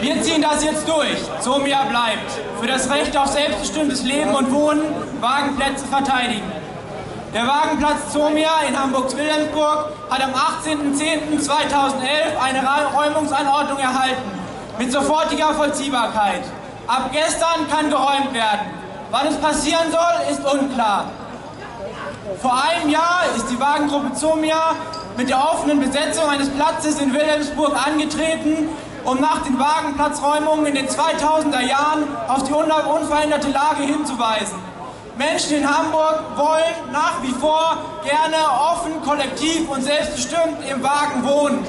Wir ziehen das jetzt durch. Zomia bleibt. Für das Recht auf selbstbestimmtes Leben und Wohnen Wagenplätze verteidigen. Der Wagenplatz Zomia in Hamburgs Wilhelmsburg hat am 18.10.2011 eine Räumungsanordnung erhalten. Mit sofortiger Vollziehbarkeit. Ab gestern kann geräumt werden. Wann es passieren soll, ist unklar. Vor einem Jahr ist die Wagengruppe Zomia mit der offenen Besetzung eines Platzes in Wilhelmsburg angetreten, um nach den Wagenplatzräumungen in den 2000er Jahren auf die unveränderte Lage hinzuweisen. Menschen in Hamburg wollen nach wie vor gerne offen, kollektiv und selbstbestimmt im Wagen wohnen.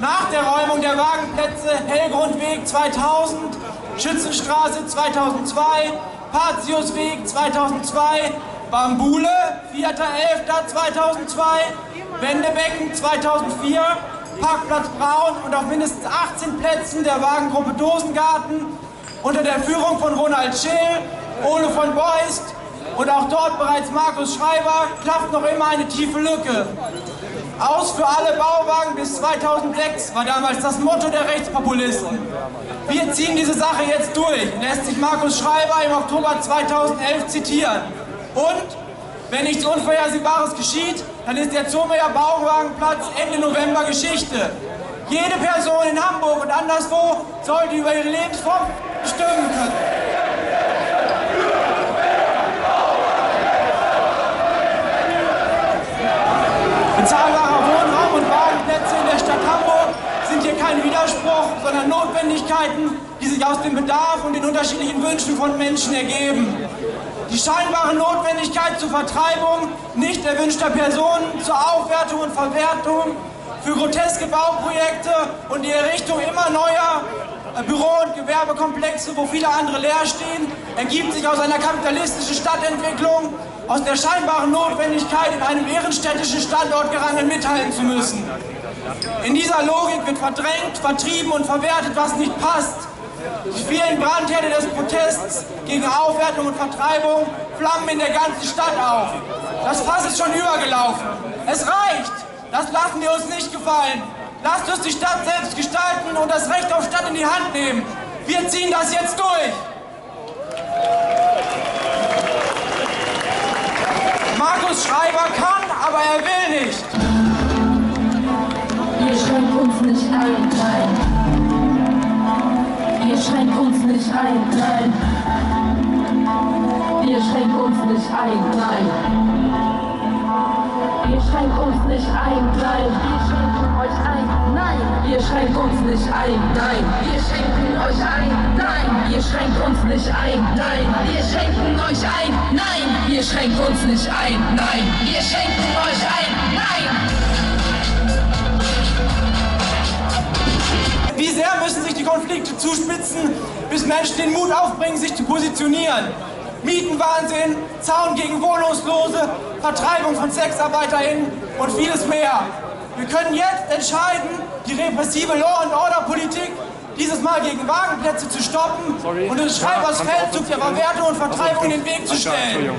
Nach der Räumung der Wagenplätze Hellgrundweg 2000, Schützenstraße 2002, Patiusweg 2002, Bambule 4.11.2002, Wendebecken 2004, Parkplatz Braun und auf mindestens 18 Plätzen der Wagengruppe Dosengarten unter der Führung von Ronald Schill, Ole von Beust und auch dort bereits Markus Schreiber klafft noch immer eine tiefe Lücke. Aus für alle Bauwagen bis 2006 war damals das Motto der Rechtspopulisten. Wir ziehen diese Sache jetzt durch, lässt sich Markus Schreiber im Oktober 2011 zitieren. Und wenn nichts Unvorhersehbares geschieht, dann ist der Zomier Bauwagenplatz Ende November Geschichte. Jede Person in Hamburg und anderswo sollte über ihre Lebensform bestimmen können. Bezahlbarer Wohnraum und Wagenplätze in der Stadt Hamburg sind hier kein Widerspruch, sondern Notwendigkeiten, die sich aus dem Bedarf und den unterschiedlichen Wünschen von Menschen ergeben. Die scheinbare Notwendigkeit zur Vertreibung nicht erwünschter Personen, zur Aufwertung und Verwertung, für groteske Bauprojekte und die Errichtung immer neuer Büro- und Gewerbekomplexe, wo viele andere leer stehen, ergibt sich aus einer kapitalistischen Stadtentwicklung, aus der scheinbaren Notwendigkeit, in einem ehrenstädtischen Standort gerade mitteilen zu müssen. In dieser Logik wird verdrängt, vertrieben und verwertet, was nicht passt. Die vielen Brandherde des Protests gegen Aufwertung und Vertreibung flammen in der ganzen Stadt auf. Das Fass ist schon übergelaufen. Es reicht! Das lassen wir uns nicht gefallen. Lasst uns die Stadt selbst gestalten und das Recht auf Stadt in die Hand nehmen. Wir ziehen das jetzt durch. Markus Schreiber kann, aber er will nicht. Ihr schränkt uns nicht ein, nein. Ihr schränkt uns nicht ein, nein. Ihr schränkt uns nicht ein, nein. Ihr schränkt uns nicht ein, nein. Nein, ihr schränkt uns nicht ein, nein, wir schränken euch ein, nein, ihr schränkt uns nicht ein, nein, wir schränken euch ein, nein, ihr schränkt uns nicht ein, nein, wir schränken euch ein, nein! Wie sehr müssen sich die Konflikte zuspitzen, bis Menschen den Mut aufbringen, sich zu positionieren? Mietenwahnsinn, Zaun gegen Wohnungslose, Vertreibung von SexarbeiterInnen und vieles mehr. Wir können jetzt entscheiden, die repressive Law-and-Order-Politik dieses Mal gegen Wagenplätze zu stoppen und den Schreibers Feldzug der Verwertung und Vertreibung den Weg zu stellen.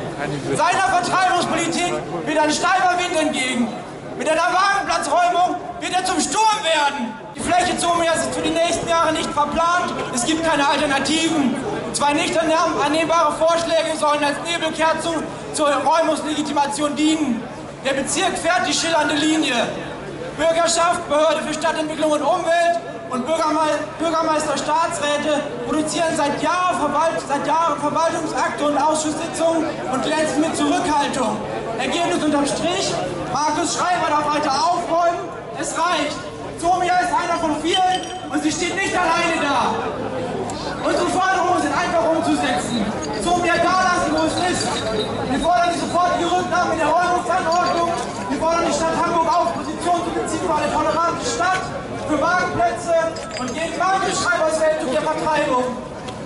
Seiner Vertreibungspolitik wird ein steifer Wind entgegen. Mit einer Wagenplatzräumung wird er zum Sturm werden. Die Fläche Zomias ist für die nächsten Jahre nicht verplant. Es gibt keine Alternativen. Zwei nicht annehmbare Vorschläge sollen als Nebelkerzen zur Räumungslegitimation dienen. Der Bezirk fährt die schillernde Linie. Bürgerschaft, Behörde für Stadtentwicklung und Umwelt und Bürgermeister, Staatsräte produzieren seit Jahren Verwaltungsakte und Ausschusssitzungen und glänzen mit Zurückhaltung. Ergebnis unterm Strich, Markus Schreiber darf weiter aufräumen, es reicht. Zomia ist einer von vielen und sie steht nicht alleine da. Unsere Forderungen sind einfach umzusetzen. Zomia da lassen, wo es ist. Wir fordern die sofortige Rücknahme der Räumungsanordnung. Wir fordern die Stadt Hamburg auf, Position zu beziehen für eine tolerante Stadt, für Wagenplätze und gegen Markus Schreibers Weltdruck der Vertreibung.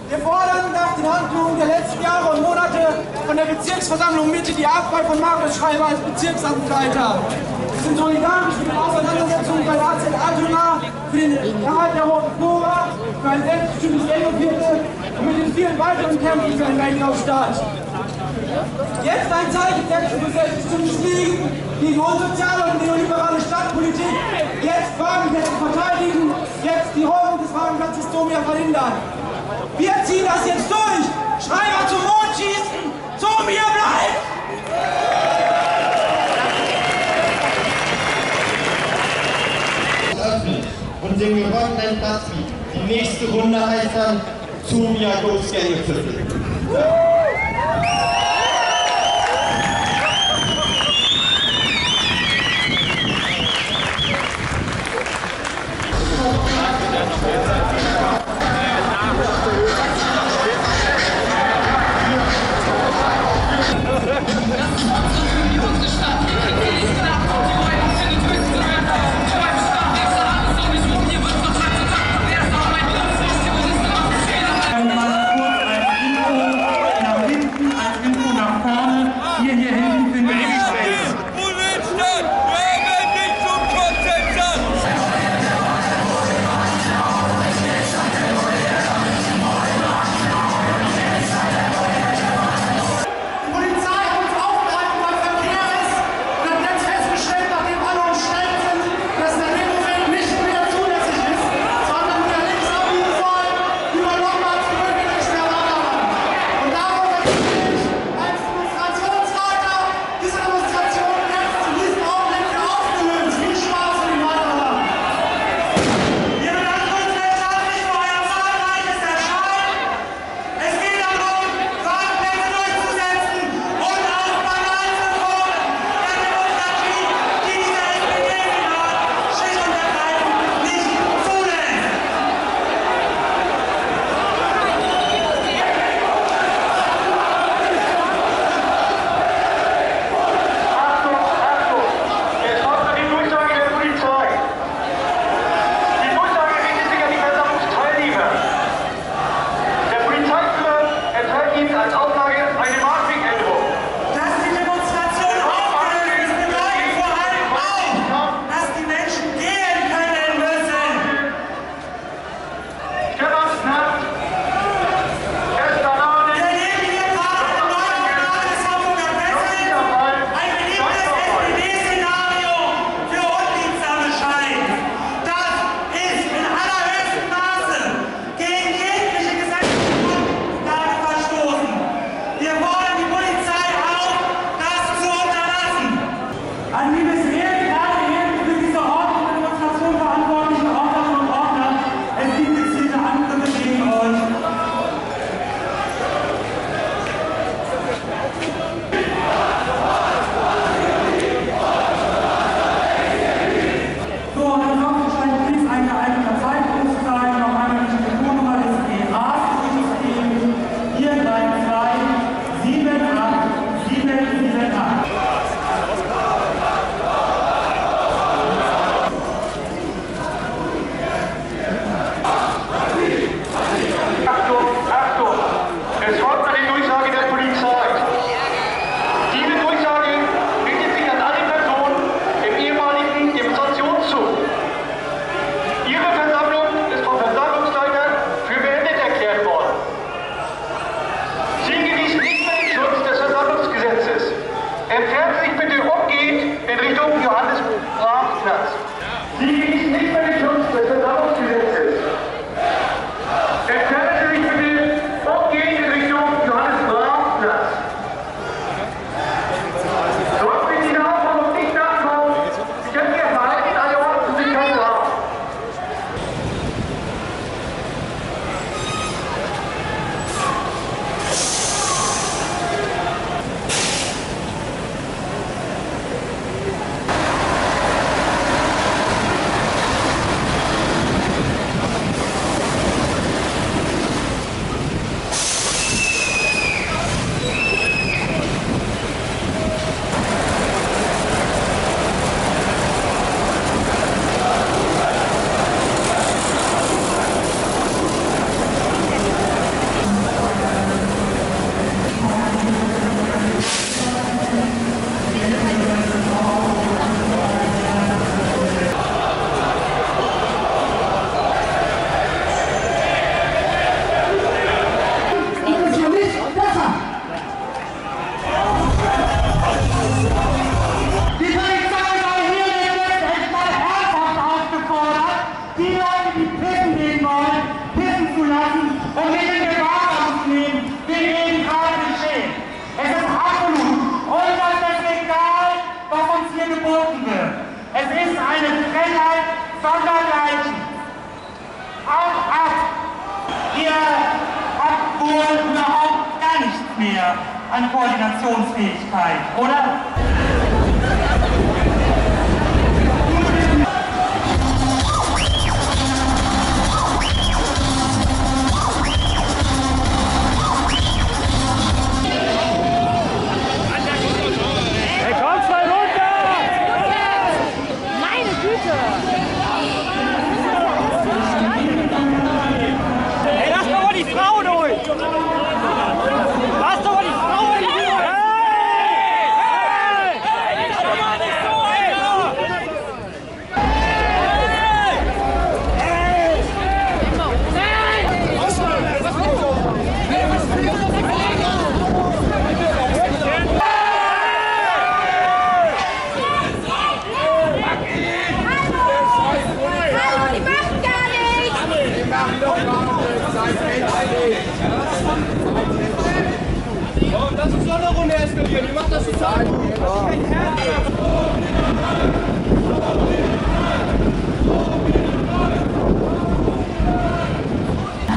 Wir fordern nach den Handlungen der letzten Jahre und Monate von der Bezirksversammlung Mitte die Abwahl von Markus Schreiber als Bezirksamtleiter. Wir sind solidarisch mit den Auseinandersetzungen bei Lazien Ajuna, für den Erhalt der Hohen Kora, für ein selbstbestimmtes Rennviertel und mit den vielen weiteren Kämpfen für einen Rennlaufstaat. Jetzt ein Zeichen setzen für selbstbestimmtes Fliegen gegen unsoziale und neoliberale Stadtpolitik. Jetzt Wagenplätze verteidigen, jetzt die Räumung des Wagenplatzes Zomia verhindern. Wir ziehen das jetzt durch! Schreiber zum Mond schießen! Zomia bleibt! Und den gewonnenen Platz die nächste Runde heißt dann Zomia goes Gänseviertel. Einmal kurz ein Info. mehr an Koordinationsfähigkeit, oder?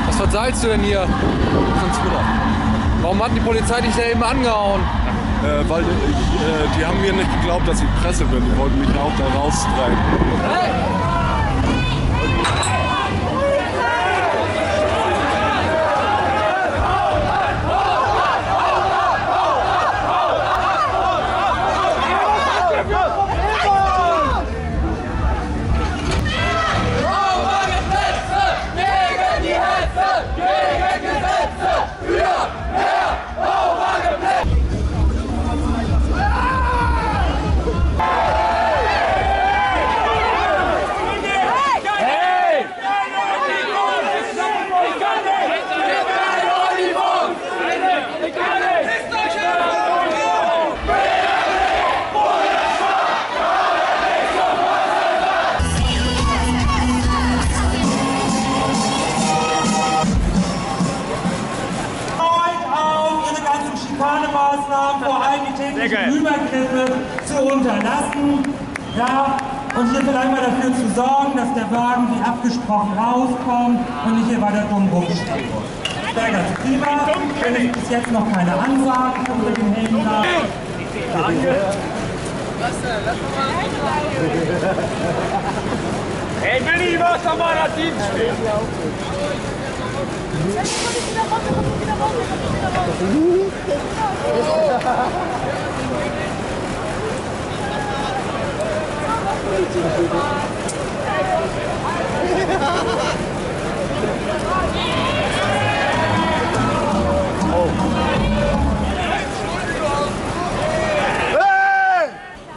Was versalzt du denn hier? Warum hat die Polizei dich denn eben angehauen? Weil die haben mir nicht geglaubt, dass ich Presse bin. Die wollten mich auch da rausstreiken. Hey! Zu unterlassen, ja, und hier vielleicht mal dafür zu sorgen, dass der Wagen wie abgesprochen rauskommt und nicht hier weiter dumm rumsteht. Steiger zu Klima, wenn es bis jetzt noch keine Ansagen von dem Händler. Hey, bin ich was an meiner Team steht? Hey!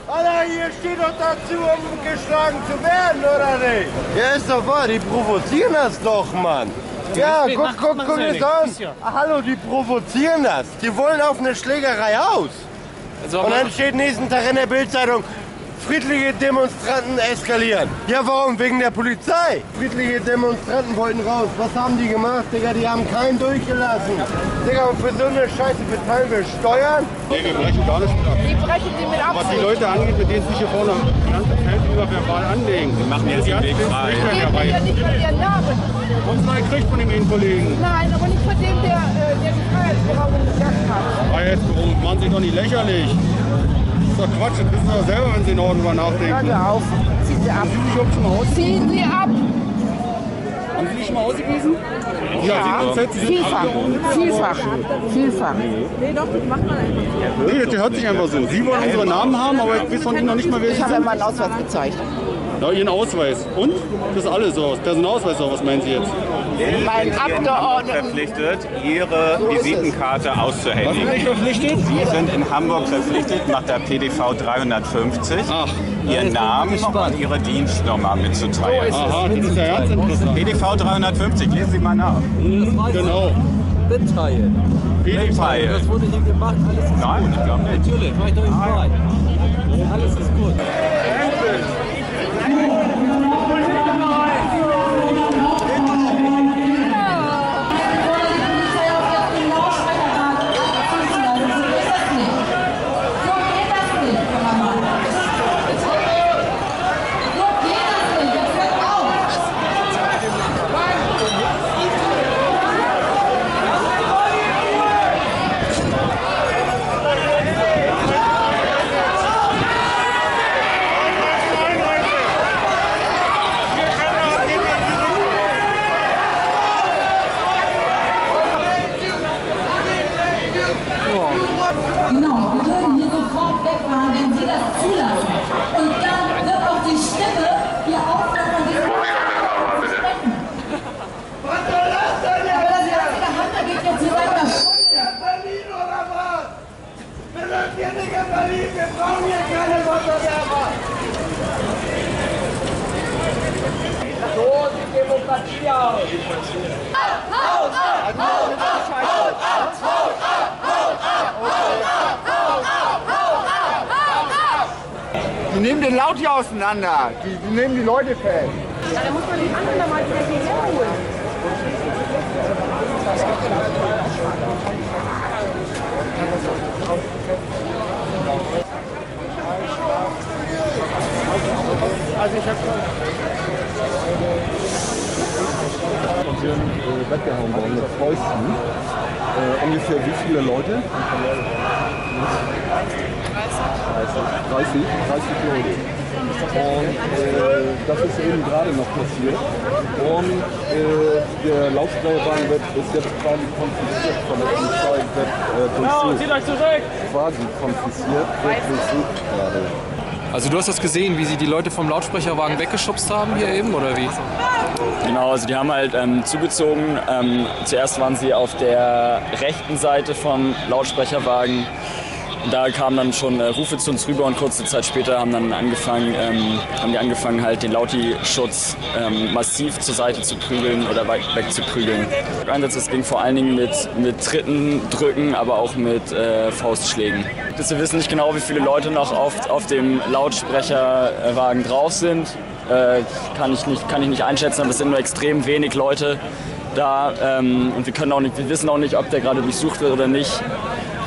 Alter, hier steht doch dazu, um geschlagen zu werden, oder nicht? Ja, ist doch wahr, die provozieren das doch, Mann. Ja, guck das an. Hallo, die provozieren das. Die wollen auf eine Schlägerei aus. Und dann steht nächsten Tag in der Bildzeitung: friedliche Demonstranten eskalieren. Ja, warum? Wegen der Polizei. Friedliche Demonstranten wollten raus. Was haben die gemacht, Digga? Die haben keinen durchgelassen. Digga, und für so eine Scheiße bezahlen wir Steuern? Nee, wir brechen gar nicht mit ab. Die brechen die mit ab. Was die Leute angeht, mit denen sich hier vorne das ganze Feld überverbal anlegen. Die machen jetzt den Weg frei. Ja nicht von ihren Namen. Und zwei kriegt von dem Innenkollegen. Nein, aber nicht von dem, der die Freiheitsberaubung gesagt hat. Freiheitsberaubung, machen Sie doch nicht lächerlich. Das ist doch Quatsch, das wissen Sie doch selber, wenn Sie in Ordnung nachdenken. Hör auf, ziehen Sie ab. Ziehen Sie ab! Haben Sie die schon mal ausgewiesen? Ja, vielfach. Nee, doch, das macht man einfach so. Nee, das hört sich einfach so. Sie wollen unsere Namen haben, aber ich weiß von Ihnen noch nicht mal, wer Sie sind. Ich habe ja meinen Ausweis gezeigt. Ja, Ihren Ausweis. Und? Das ist alles so. Personalausweis, was meinen Sie jetzt? Mein Abgeordneten verpflichtet, Ihre Visitenkarte auszuhändigen. Was bin ich verpflichtet? Sie sind in Hamburg verpflichtet, nach der PDV 350, Ihren Namen und Ihre Dienstnummer mitzuteilen. Aha, das ist ja ganz interessant. PDV 350, lesen Sie mal nach. Genau. Mitteilen. Mitteilen. Das wurde hier gemacht, alles ist gut. Nein, ich glaube nicht. Natürlich, mach ich doch nicht frei. Alles ist gut. Wir brauchen hier keine Wasserwerfer. So sieht Demokratie aus. Haut ab, haut ab, haut ab, haut ab, haut ab, haut ab, haut ab, haut ab, haut ab. Die nehmen den Laut hier auseinander. Die nehmen die Leute fest. Ja, da muss man die anderen mal wieder hierher holen. Also ich habe schon hier weggehauen worden mit Fäusten. Ungefähr wie viele Leute? 30 Leute. Und das ist eben gerade noch passiert. Und der Laufstreifen ist jetzt quasi konfisziert von der Polizei. Genau, zieht euch zurück! Quasi konfisziert, wird durchsucht gerade. Also du hast das gesehen, wie sie die Leute vom Lautsprecherwagen weggeschubst haben hier eben, oder wie? Genau, also die haben halt zugezogen. Zuerst waren sie auf der rechten Seite vom Lautsprecherwagen. Da kamen dann schon Rufe zu uns rüber und kurze Zeit später haben dann angefangen, halt den Lauti-Schutz massiv zur Seite zu prügeln oder wegzuprügeln. Der Einsatz, das ging vor allen Dingen mit Tritten, Drücken, aber auch mit Faustschlägen. Wir wissen nicht genau, wie viele Leute noch auf dem Lautsprecherwagen drauf sind. Kann ich nicht einschätzen, aber es sind nur extrem wenig Leute da. Und wir wissen auch nicht, ob der gerade durchsucht wird oder nicht.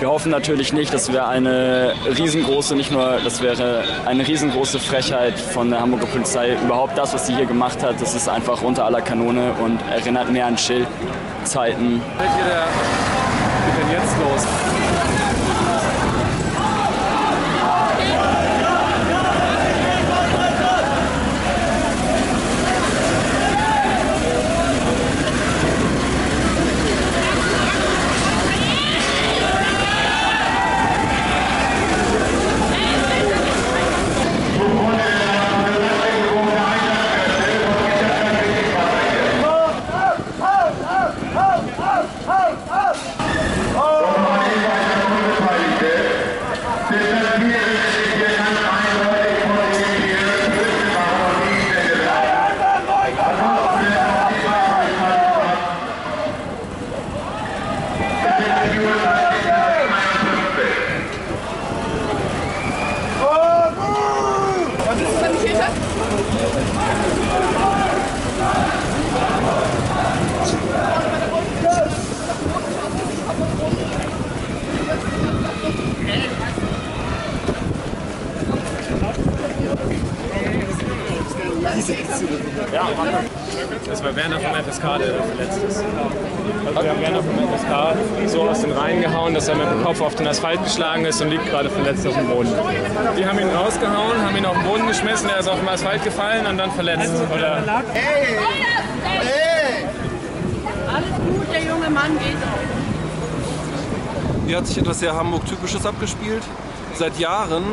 Wir hoffen natürlich nicht, das wäre eine riesengroße, Frechheit von der Hamburger Polizei. Überhaupt das, was sie hier gemacht hat, das ist einfach unter aller Kanone und erinnert mehr an Schildzeiten. Was geht denn jetzt los? Ja, das war Werner vom FSK, der verletzt ist. Also wir haben Werner vom FSK so aus den Reihen gehauen, dass er mit dem Kopf auf den Asphalt geschlagen ist und liegt gerade verletzt auf dem Boden. Die haben ihn rausgehauen, haben ihn auf den Boden geschmissen, er ist auf dem Asphalt gefallen und dann verletzt. Oder? Hey! Hey! Alles gut, der junge Mann geht auch. Hier hat sich etwas sehr Hamburg-Typisches abgespielt. Seit Jahren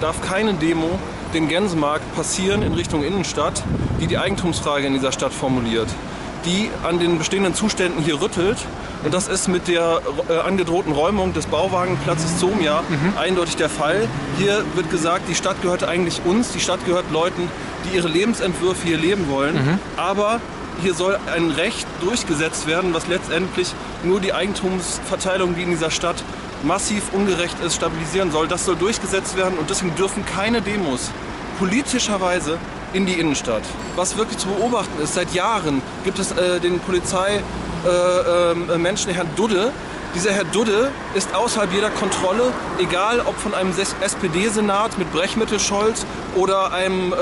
darf keine Demo den Gänsemarkt passieren in Richtung Innenstadt, die Eigentumsfrage in dieser Stadt formuliert, die an den bestehenden Zuständen hier rüttelt. Und das ist mit der angedrohten Räumung des Bauwagenplatzes Zomia eindeutig der Fall. Hier wird gesagt, die Stadt gehört eigentlich uns, die Stadt gehört Leuten, die ihre Lebensentwürfe hier leben wollen. Aber hier soll ein Recht durchgesetzt werden, was letztendlich nur die Eigentumsverteilung, die in dieser Stadt massiv ungerecht ist, stabilisieren soll. Das soll durchgesetzt werden und deswegen dürfen keine Demos politischerweise in die Innenstadt. Was wirklich zu beobachten ist, seit Jahren gibt es den Polizeimenschen, Herrn Dudde. Dieser Herr Dudde ist außerhalb jeder Kontrolle, egal ob von einem SPD-Senat mit Brechmittel-Scholz oder einem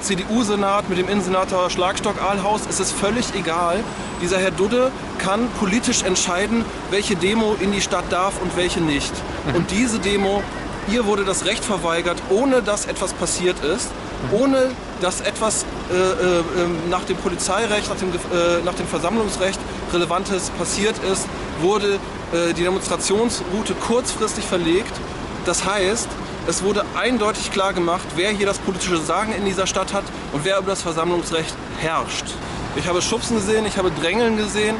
CDU-Senat mit dem Innensenator Schlagstock-Ahlhaus, es ist völlig egal. Dieser Herr Dudde kann politisch entscheiden, welche Demo in die Stadt darf und welche nicht. Und diese Demo, ihr wurde das Recht verweigert, ohne dass etwas passiert ist, ohne dass etwas nach dem Polizeirecht, nach dem Versammlungsrecht Relevantes passiert ist, wurde die Demonstrationsroute kurzfristig verlegt. Das heißt, es wurde eindeutig klar gemacht, wer hier das politische Sagen in dieser Stadt hat und wer über das Versammlungsrecht herrscht. Ich habe Schubsen gesehen, ich habe Drängeln gesehen,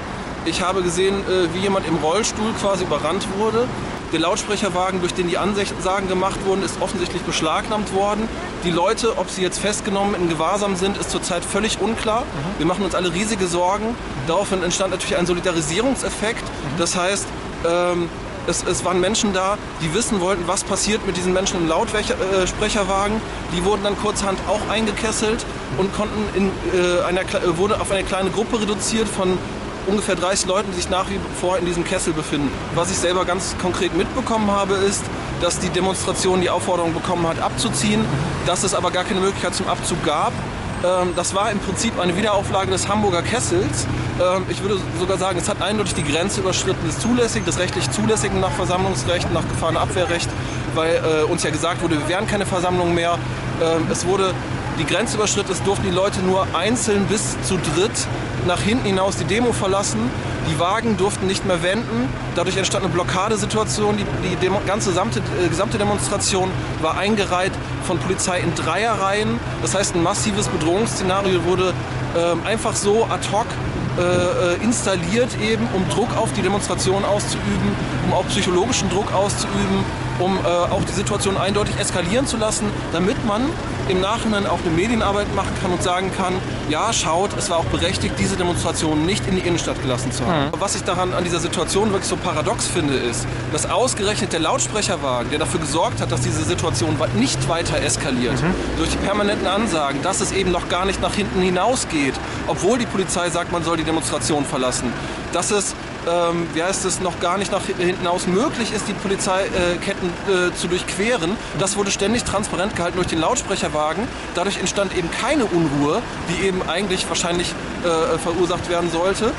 ich habe gesehen, wie jemand im Rollstuhl quasi überrannt wurde. Der Lautsprecherwagen, durch den die Ansagen gemacht wurden, ist offensichtlich beschlagnahmt worden. Die Leute, ob sie jetzt festgenommen in Gewahrsam sind, ist zurzeit völlig unklar. Wir machen uns alle riesige Sorgen. Daraufhin entstand natürlich ein Solidarisierungseffekt. Das heißt, es waren Menschen da, die wissen wollten, was passiert mit diesen Menschen im Lautsprecherwagen. Die wurden dann kurzerhand auch eingekesselt und konnten wurde auf eine kleine Gruppe reduziert von ungefähr 30 Leuten, die sich nach wie vor in diesem Kessel befinden. Was ich selber ganz konkret mitbekommen habe, ist, dass die Demonstration die Aufforderung bekommen hat, abzuziehen, dass es aber gar keine Möglichkeit zum Abzug gab. Das war im Prinzip eine Wiederauflage des Hamburger Kessels. Ich würde sogar sagen, es hat eindeutig die Grenze überschritten des rechtlich Zulässigen nach Versammlungsrecht, nach Gefahrenabwehrrecht, weil uns ja gesagt wurde, wir wären keine Versammlung mehr. Es wurde die Grenze überschritten, es durften die Leute nur einzeln bis zu dritt nach hinten hinaus die Demo verlassen. Die Wagen durften nicht mehr wenden. Dadurch entstand eine Blockadesituation. Die gesamte Demonstration war eingereiht von Polizei in Dreierreihen. Das heißt, ein massives Bedrohungsszenario wurde einfach so ad hoc installiert, eben um Druck auf die Demonstration auszuüben, um auch psychologischen Druck auszuüben, um auch die Situation eindeutig eskalieren zu lassen, damit man im Nachhinein auch eine Medienarbeit machen kann und sagen kann, ja, schaut, es war auch berechtigt, diese Demonstration nicht in die Innenstadt gelassen zu haben. Mhm. Was ich an dieser Situation wirklich so paradox finde, ist, dass ausgerechnet der Lautsprecherwagen, der dafür gesorgt hat, dass diese Situation nicht weiter eskaliert, durch die permanenten Ansagen, dass es eben noch gar nicht nach hinten hinausgeht, obwohl die Polizei sagt, man soll die Demonstration verlassen, dass es noch gar nicht nach hinten aus möglich ist, die Polizeiketten zu durchqueren. Das wurde ständig transparent gehalten durch den Lautsprecherwagen. Dadurch entstand eben keine Unruhe, die eben eigentlich wahrscheinlich verursacht werden sollte.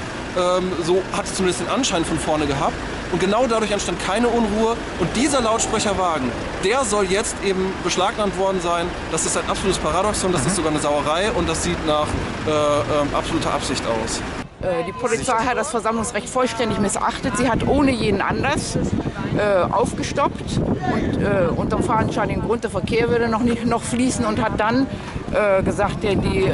So hat es zumindest den Anschein von vorne gehabt. Und genau dadurch entstand keine Unruhe. Und dieser Lautsprecherwagen, der soll jetzt eben beschlagnahmt worden sein. Das ist ein absolutes Paradoxon, das ist sogar eine Sauerei und das sieht nach absoluter Absicht aus. Die Polizei hat das Versammlungsrecht vollständig missachtet. Sie hat ohne jeden Anlass aufgestoppt und unter dem fadenscheinigen Grund, der Verkehr würde noch fließen und hat dann gesagt, die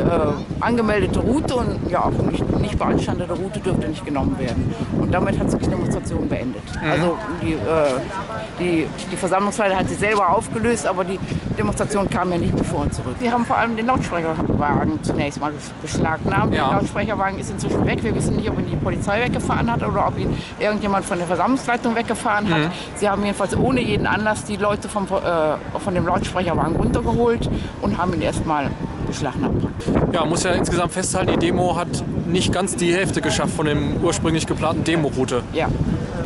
angemeldete Route und ja, auch nicht beanstandete Route dürfte nicht genommen werden. Und damit hat sich die Demonstration beendet. Also die Versammlungsfreiheit hat sie selber aufgelöst, aber die Demonstration kam ja nicht bevor und zurück. Sie haben vor allem den Lautsprecherwagen zunächst mal beschlagnahmt. Ja. Der Lautsprecherwagen ist inzwischen weg. Wir wissen nicht, ob ihn die Polizei weggefahren hat oder ob ihn irgendjemand von der Versammlungsleitung weggefahren hat. Sie haben jedenfalls ohne jeden Anlass die Leute von dem Lautsprecherwagen runtergeholt und haben ihn erstmal beschlagnahmt. Ja, muss ja insgesamt festhalten, die Demo hat nicht ganz die Hälfte geschafft von dem ursprünglich geplanten Demo-Route. Ja.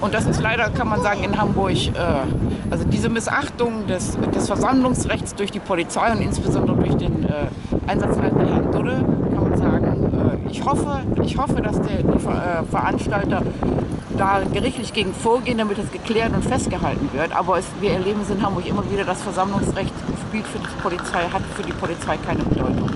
Und das ist leider, kann man sagen, in Hamburg, also diese Missachtung des Versammlungsrechts durch die Polizei und insbesondere durch den Einsatzleiter Herrn Dudde, kann man sagen, ich hoffe, dass die Veranstalter da gerichtlich gegen vorgehen, damit es geklärt und festgehalten wird. Aber wir erleben es in Hamburg immer wieder, das Versammlungsrecht spielt für die Polizei, hat für die Polizei keine Bedeutung.